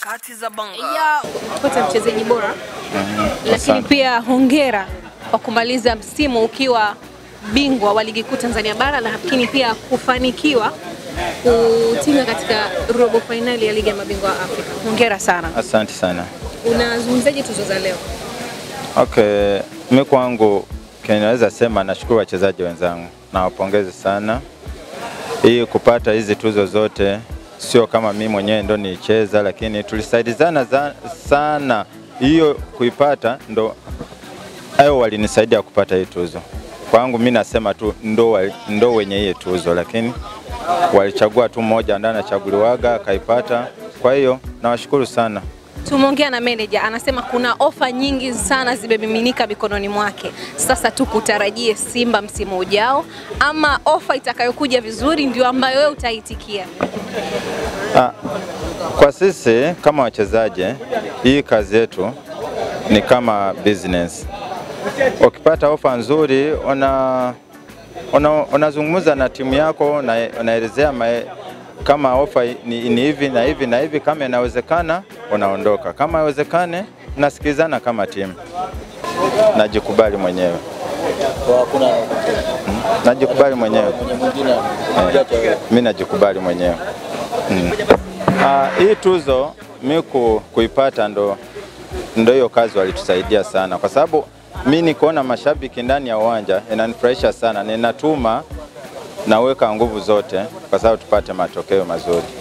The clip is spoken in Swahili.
harakati za Banga. Kupata mchezaji bora, lakini pia hongera kwa kumaliza msimu ukiwa bingwa wa ligi kuu Tanzania bara, na lakini pia kufanikiwa kutinga katika robo finali ya ligi ya mabingwa Afrika. Hongera sana. Asante sana. Unazungumzaje tuzo za leo? Okay, mimi kwangu naweza sema nashukuru wachezaji wenzangu. Nawapongeza sana. Hii kupata hizi tuzo zote sio kama mimi mwenyewe ndo nicheza, lakini tulisaidizana sana hiyo kuipata, ndo ayo walinisaidia kupata hii tuzo. Kwangu mimi nasema tu ndo wenye hii tuzo, lakini walichagua tu mmoja ndani anachaguliwaga kaipata. Kwa hiyo nawashukuru sana. Tumeongea na manager, anasema kuna ofa nyingi sana zimemiminika mikononi mwake. Sasa tukutarajie Simba msimu ujao, ama ofa itakayokuja vizuri ndio ambayo wewe utaitikia? Kwa sisi kama wachezaji, hii kazi yetu ni kama business. Ukipata ofa nzuri, unazungumza na timu yako, unaelezea kama ofa ni hivi na hivi na hivi, kama inawezekana unaondoka, kama haiwezekane nasikizana kama timu. Najikubali mwenyewe. Najikubali mwenyewe. Mimi najikubali mwenyewe. Hii tuzo mimi kuipata ndo hiyo kazi walitusaidia sana, kwa sababu mimi nikoona mashabiki ndani ya uwanja inanifurahisha sana. Ninatuma naweka nguvu zote kwa sababu tupate matokeo mazuri.